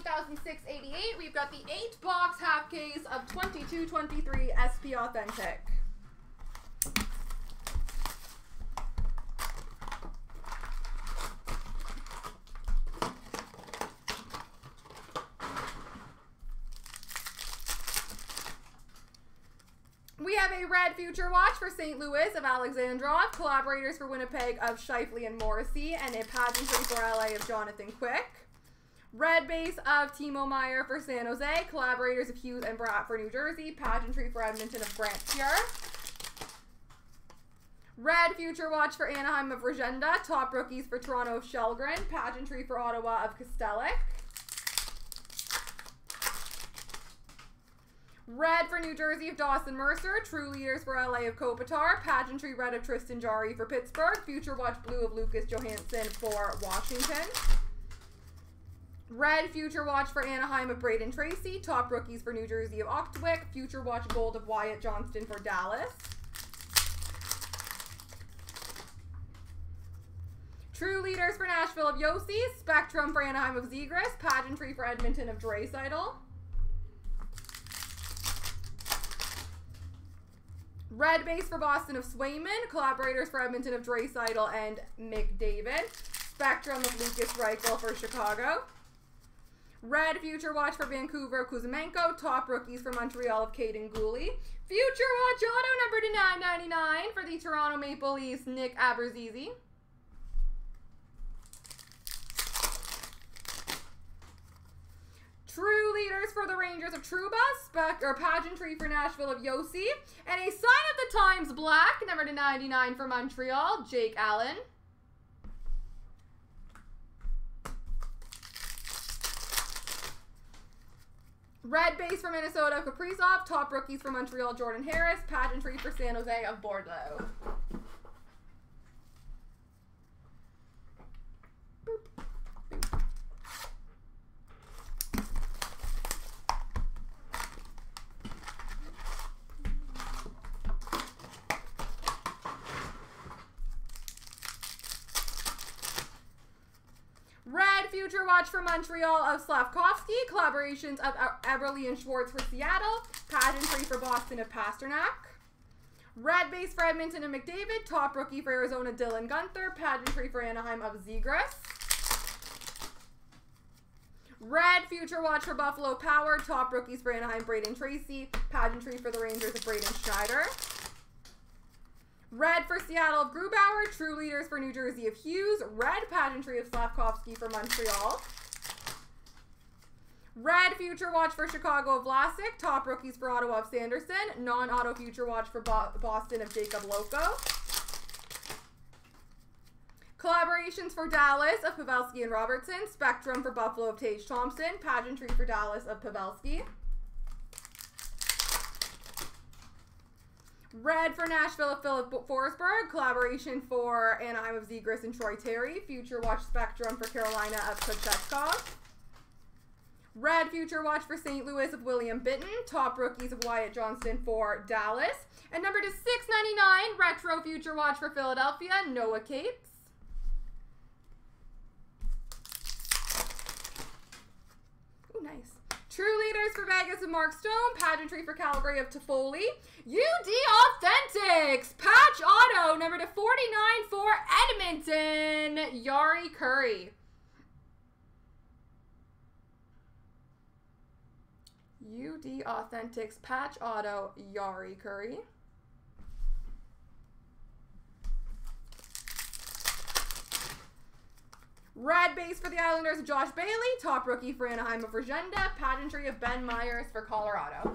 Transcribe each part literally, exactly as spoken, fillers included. twenty thousand six hundred eighty-eight. We've got the eight box half case of twenty-two twenty-three S P Authentic. We have a red future watch for Saint Louis of Alexandrov, collaborators for Winnipeg of Shifley and Morrissey, and a pageantry for L A of Jonathan Quick. Red base of Timo Meyer for San Jose, collaborators of Hughes and Bratt for New Jersey, pageantry for Edmonton of Grant Fuhr. Red future watch for Anaheim of Regenda, top rookies for Toronto of Shelgren, pageantry for Ottawa of Kostelic. Red for New Jersey of Dawson Mercer, true leaders for L A of Kopitar, pageantry red of Tristan Jarry for Pittsburgh, future watch blue of Lucas Johansson for Washington. Red future watch for Anaheim of Braden Tracy, top rookies for New Jersey of Oktwick, future watch gold of Wyatt Johnston for Dallas. True leaders for Nashville of Yossi, spectrum for Anaheim of Zegras, pageantry for Edmonton of Dreisaitl. Red base for Boston of Swayman, collaborators for Edmonton of Dreisaitl and McDavid, spectrum of Lucas Reichel for Chicago. Red future watch for Vancouver of Kuzmenko, top rookies for Montreal of Kaden Gooley. Future watch auto number to nine ninety-nine for the Toronto Maple Leafs, Nick Aberzizi. True leaders for the Rangers of Trouba, spec or pageantry for Nashville of Yossi, and a sign of the times black, number to ninety-nine for Montreal, Jake Allen. Red base for Minnesota of Kaprizov, top rookies for Montreal, Jordan Harris, pageantry for San Jose of Bordeaux. Future watch for Montreal of Slafkovský, collaborations of Eberle and Schwartz for Seattle, pageantry for Boston of Pasternak. Red base for Edmonton and McDavid, top rookie for Arizona Dylan Gunther, pageantry for Anaheim of Zegras. Red future watch for Buffalo Power, top rookies for Anaheim Braden Tracy, pageantry for the Rangers of Braden Schneider. Red for Seattle of Grubauer, true leaders for New Jersey of Hughes, red pageantry of Slafkovský for Montreal. Red future watch for Chicago of Vlasic, top rookies for Ottawa of Sanderson, non-auto future watch for Bo Boston of Jacob Loco. Collaborations for Dallas of Pavelski and Robertson, spectrum for Buffalo of Tage Thompson, pageantry for Dallas of Pavelski. Red for Nashville of Philip Forsberg, collaboration for Anaheim of Zegras and Troy Terry, future watch spectrum for Carolina of Kochetkov. Red future watch for Saint Louis of William Bitton, top rookies of Wyatt Johnston for Dallas. And number to six ninety-nine, retro future watch for Philadelphia, Noah Capes. Oh, nice. True leaders for Vegas of Mark Stone, pageantry for Calgary of Toffoli. U D Authentics, patch auto, number to forty-nine for Edmonton, Yari Curry. U D Authentics, patch auto, Yari Curry. Red base for the Islanders of Josh Bailey, top rookie for Anaheim of Regenda, pageantry of Ben Myers for Colorado.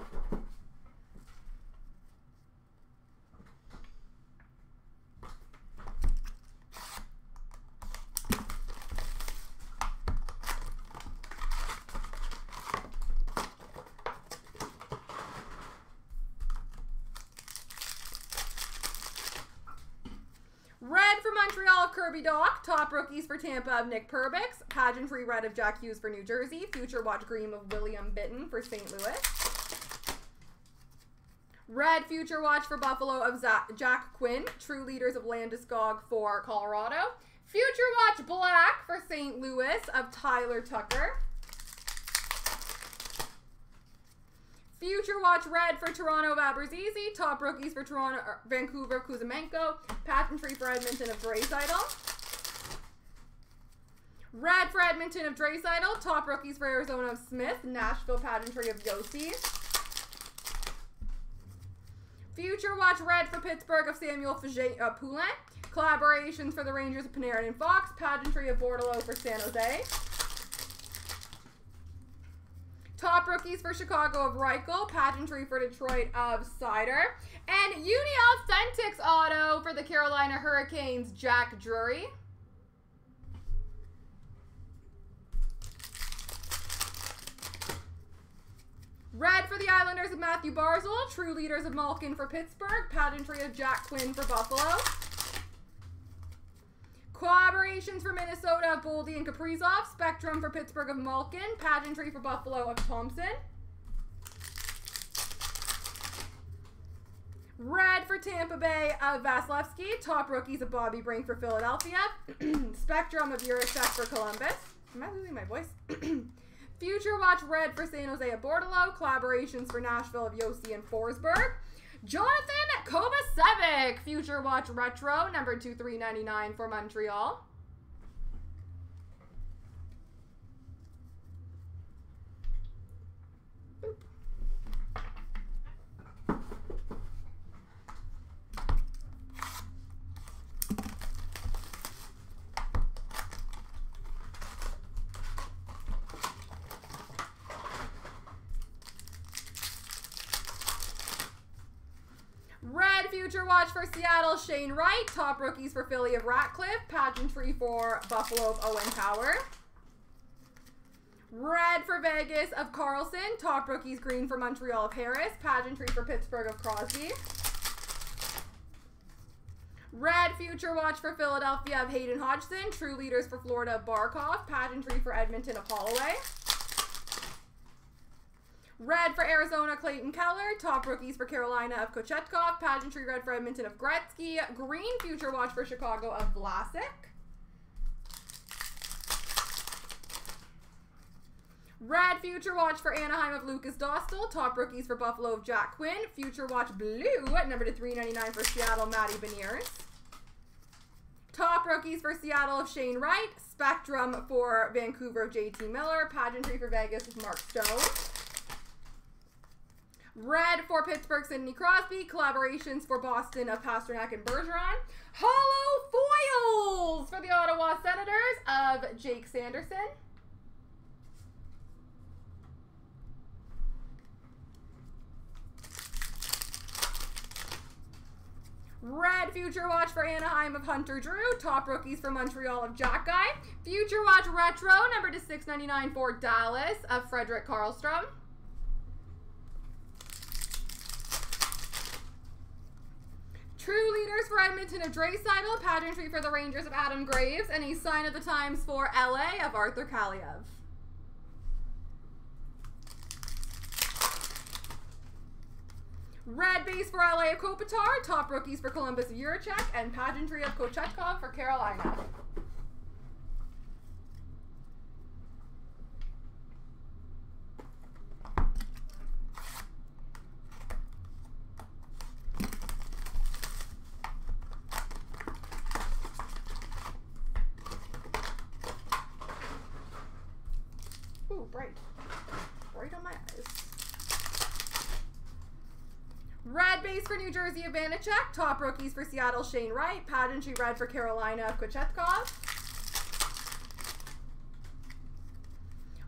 Kirby Doc, top rookies for Tampa of Nick Perbix, pageantry red of Jack Hughes for New Jersey, future watch green of William Bitton for Saint Louis. Red future watch for Buffalo of Zach, Jack Quinn, true leaders of Landeskog for Colorado. Future watch black for Saint Louis of Tyler Tucker. Future Watch Red for Toronto of Aberzizi. Top Rookies for Toronto, Vancouver, Kuzmenko. Patent Free for Edmonton of Draisaitl. Red for Edmonton of Draisaitl. Top Rookies for Arizona of Smith. Nashville Patent Free of Yossi. Future Watch Red for Pittsburgh of Samuel Fage uh, Poulin. Collaborations for the Rangers of Panarin and Fox. Patent Free of Bordelot for San Jose. Top Rookies for Chicago of Reichel. Pageantry for Detroit of Sider. And Uni Authentics auto for the Carolina Hurricanes, Jack Drury. Red for the Islanders of Matthew Barzal. True Leaders of Malkin for Pittsburgh. Pageantry of Jack Quinn for Buffalo. Collaborations for Minnesota of Boldy and Kaprizov. Spectrum for Pittsburgh of Malkin. Pageantry for Buffalo of Thompson. Red for Tampa Bay of Vasilevsky. Top Rookies of Bobby Brink for Philadelphia. Spectrum of Jurasek for Columbus. Am I losing my voice? Future Watch Red for San Jose of Bordelot. Collaborations for Nashville of Yossi and Forsberg. Jonathan Kovacevic, Future Watch Retro, number two three ninety-nine for Montreal. Boop. Future Watch for Seattle, Shane Wright. Top Rookies for Philly of Ratcliffe. Pageantry for Buffalo of Owen Power. Red for Vegas of Carlson. Top Rookies green for Montreal of Harris. Pageantry for Pittsburgh of Crosby. Red Future Watch for Philadelphia of Hayden Hodgson. True Leaders for Florida of Barkov. Pageantry for Edmonton of Holloway. Red for Arizona, Clayton Keller. Top Rookies for Carolina of Kochetkov. Pageantry Red for Edmonton of Gretzky. Green Future Watch for Chicago of Vlasic. Red Future Watch for Anaheim of Lukáš Dostál. Top Rookies for Buffalo of Jack Quinn. Future Watch Blue at number to three ninety-nine for Seattle, Matty Veneers. Top Rookies for Seattle of Shane Wright. Spectrum for Vancouver of J T Miller. Pageantry for Vegas with Mark Stone. Red for Pittsburgh, Sidney Crosby. Collaborations for Boston of Pasternak and Bergeron. Hollow foils for the Ottawa Senators of Jake Sanderson. Red Future Watch for Anaheim of Hunter Drew. Top Rookies for Montreal of Jack Guy. Future Watch Retro, number to six ninety-nine for Dallas of Frederick Karlstrom. True Leaders for Edmonton of Draisaitl, Pageantry for the Rangers of Adam Graves, and a Sign of the Times for L A of Arthur Kaliev. Red Base for L A of Kopitar, Top Rookies for Columbus of Jurcek, and Pageantry of Kochetkov for Carolina. Bright. Bright on my eyes. Red Base for New Jersey of Vanacek. Top Rookies for Seattle, Shane Wright. Pageantry Red for Carolina of Kochetkov.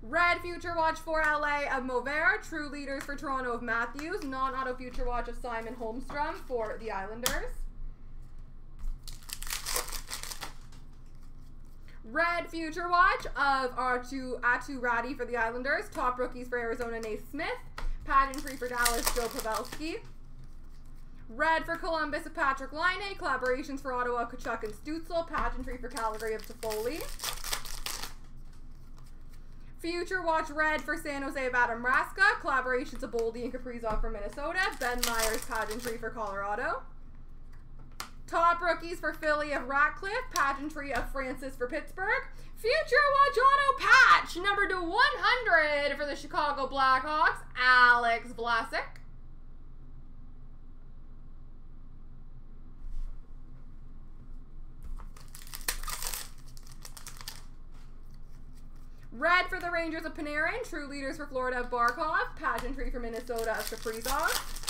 Red Future Watch for L A of Movair. True Leaders for Toronto of Matthews. Non-auto Future Watch of Simon Holmstrom for the Islanders. Red Future Watch of Aatu Räty for the Islanders. Top Rookies for Arizona, Nath Smith. Pageantry for Dallas, Joe Pavelski. Red for Columbus of Patrick Laine. Collaborations for Ottawa, Kachuk and Stutzel. Pageantry for Calgary of Toffoli. Future Watch Red for San Jose of Adam Raska. Collaborations of Boldy and Kaprizov for Minnesota. Ben Myers, Pageantry for Colorado. Top rookies for Philly of Ratcliffe. Pageantry of Francis for Pittsburgh. Future Watch Auto Patch, number to one hundred for the Chicago Blackhawks, Alex Vlasic. Red for the Rangers of Panarin. True Leaders for Florida of Barkov. Pageantry for Minnesota of Kaprizov.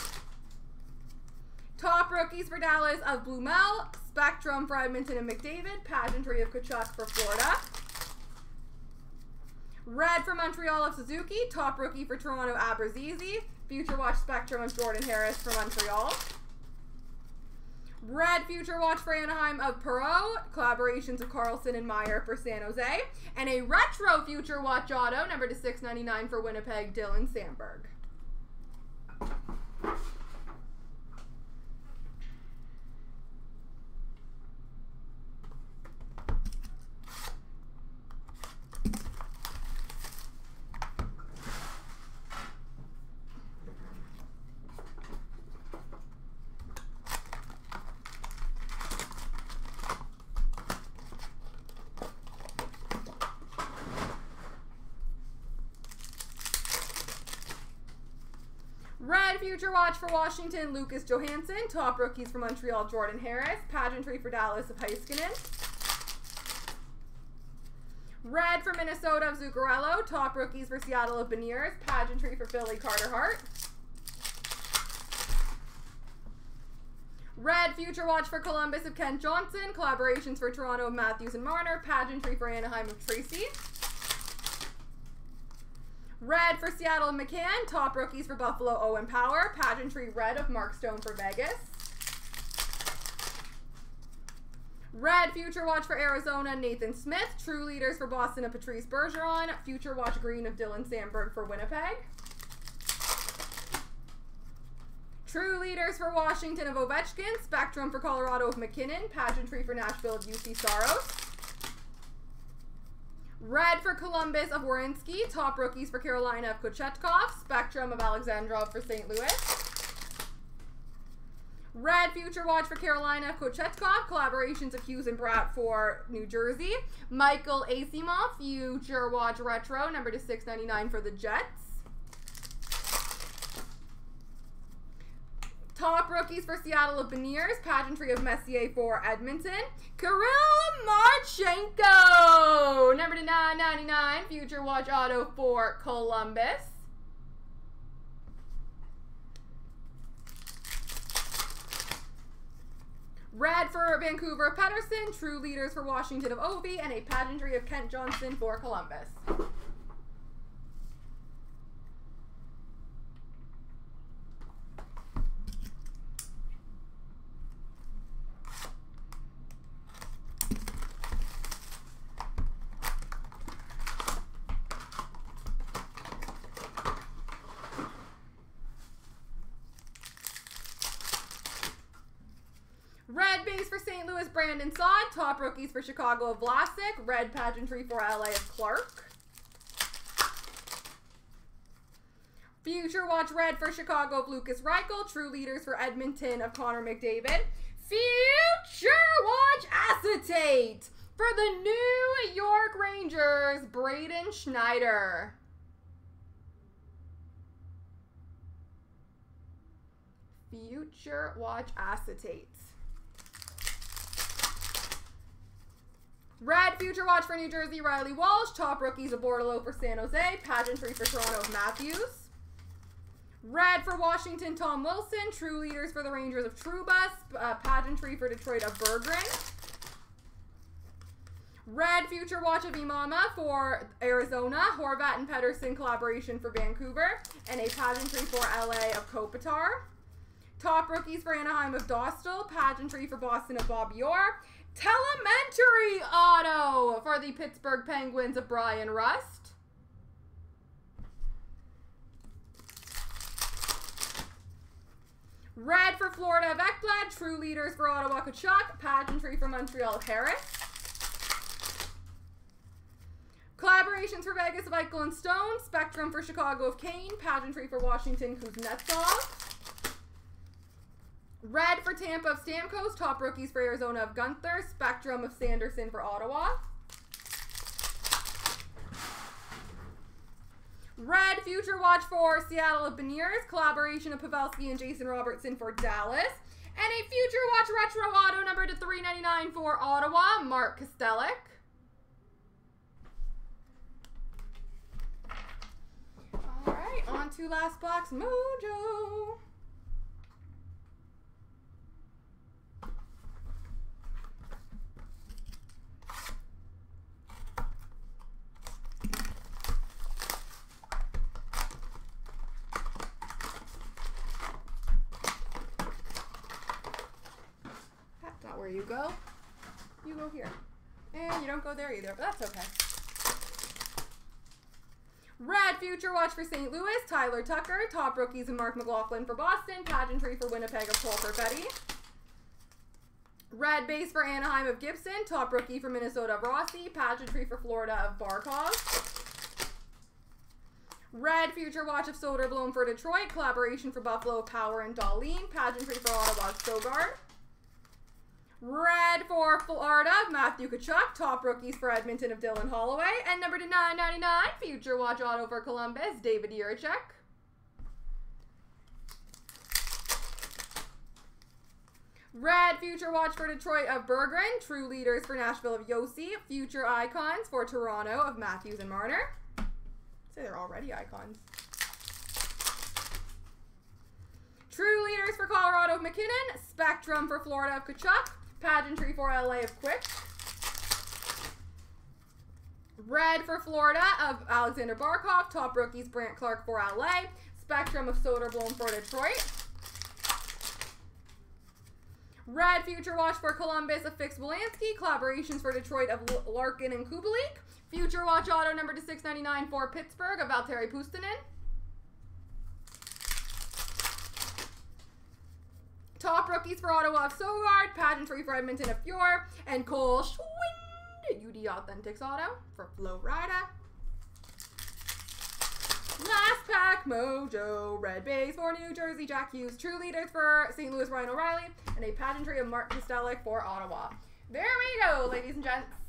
Top rookies for Dallas of Blumel, Spectrum for Edmonton and McDavid, Pageantry of Kachuk for Florida. Red for Montreal of Suzuki, Top rookie for Toronto Aberzizi, Future Watch Spectrum of Jordan Harris for Montreal. Red Future Watch for Anaheim of Perreault, collaborations of Carlson and Meyer for San Jose, and a Retro Future Watch Auto, number to six ninety-nine for Winnipeg, Dylan Sandberg. Red Future Watch for Washington, Lucas Johansson. Top rookies for Montreal, Jordan Harris. Pageantry for Dallas of Heiskanen. Red for Minnesota of Zuccarello. Top rookies for Seattle of Beniers. Pageantry for Philly, Carter Hart. Red Future Watch for Columbus of Kent Johnson. Collaborations for Toronto of Matthews and Marner. Pageantry for Anaheim of Tracy. Red for Seattle and McCann. Top rookies for Buffalo, Owen Power. Pageantry red of Mark Stone for Vegas. Red Future Watch for Arizona, Nathan Smith. True Leaders for Boston of Patrice Bergeron. Future Watch green of Dylan Sandberg for Winnipeg. True Leaders for Washington of Ovechkin. Spectrum for Colorado of McKinnon. Pageantry for Nashville of U C Saros. Red for Columbus of Werenski. Top rookies for Carolina of Kochetkov. Spectrum of Alexandrov for Saint Louis. Red Future Watch for Carolina of Kochetkov. Collaborations of Hughes and Bratt for New Jersey. Michael Asimov, Future Watch Retro, number to six ninety-nine for the Jets. Top rookies for Seattle of Beniers. Pageantry of Messier for Edmonton. Kirill Marchenko, number to nine ninety-nine. Future Watch Auto for Columbus. Red for Vancouver of Pedersen. True Leaders for Washington of Ovi. And a pageantry of Kent Johnson for Columbus. Red base for Saint Louis, Brandon Saad. Top rookies for Chicago of Vlasic. Red pageantry for L A of Clark. Future Watch red for Chicago of Lucas Reichel. True Leaders for Edmonton of Connor McDavid. Future Watch acetate for the New York Rangers, Braden Schneider. Future Watch acetate. Red Future Watch for New Jersey, Riley Walsh. Top rookies of Bordelot for San Jose. Pageantry for Toronto of Matthews. Red for Washington, Tom Wilson. True Leaders for the Rangers of Trouba. Uh, pageantry for Detroit of Berggren. Red Future Watch of Imama for Arizona. Horvat and Pedersen collaboration for Vancouver. And a pageantry for L A of Kopitar. Top rookies for Anaheim of Dostal. Pageantry for Boston of Bob Orr. Telementary auto for the Pittsburgh Penguins of Brian Rust. Red for Florida of Ekblad. True Leaders for Ottawa Kachuk. Pageantry for Montreal of Harris. Collaborations for Vegas of Eichel and Stone. Spectrum for Chicago of Kane. Pageantry for Washington, Kuznetsov. Red for Tampa of Stamkos. Top rookies for Arizona of Gunther. Spectrum of Sanderson for Ottawa. Red Future Watch for Seattle of Veneers. Collaboration of Pavelski and Jason Robertson for Dallas. And a Future Watch Retro Auto number to three ninety-nine for Ottawa, Mark Kostelic. All right, on to Last Box Mojo. Where you go, you go here. And you don't go there either, but that's okay. Red Future Watch for Saint Louis, Tyler Tucker. Top rookies and Mark McLaughlin for Boston. Pageantry for Winnipeg of Cole Perfetti. Red Base for Anaheim of Gibson. Top rookie for Minnesota of Rossi. Pageantry for Florida of Barkov. Red Future Watch of Soderblom for Detroit. Collaboration for Buffalo of Power and Darlene. Pageantry for Ottawa of Sogard. Red for Florida of Matthew Kachuk. Top rookies for Edmonton of Dylan Holloway. And number to nine ninety-nine, Future Watch Auto for Columbus, David Jurcek. Red Future Watch for Detroit of Berggren. True Leaders for Nashville of Yossi. Future Icons for Toronto of Matthews and Marner. I'd say they're already icons. True Leaders for Colorado of McKinnon. Spectrum for Florida of Kachuk. Pageantry for L A of Quick. Red for Florida of Alexander Barkov. Top rookies Brant Clark for L A. Spectrum of Soderblom for Detroit. Red Future Watch for Columbus of Fix Bolanski. Collaborations for Detroit of Larkin and Kubelik. Future Watch Auto number to six ninety-nine for Pittsburgh of Valtteri Pustinen. Top rookies for Ottawa of Sogard, Pageantry for Edmonton of Fjord, and Cole Schwind, U D Authentics Auto for Flow Rider. Last pack, Mojo. Red Base for New Jersey, Jack Hughes. True Leaders for Saint Louis, Ryan O'Reilly. And a Pageantry of Mark Kostelic for Ottawa. There we go, ladies and gents.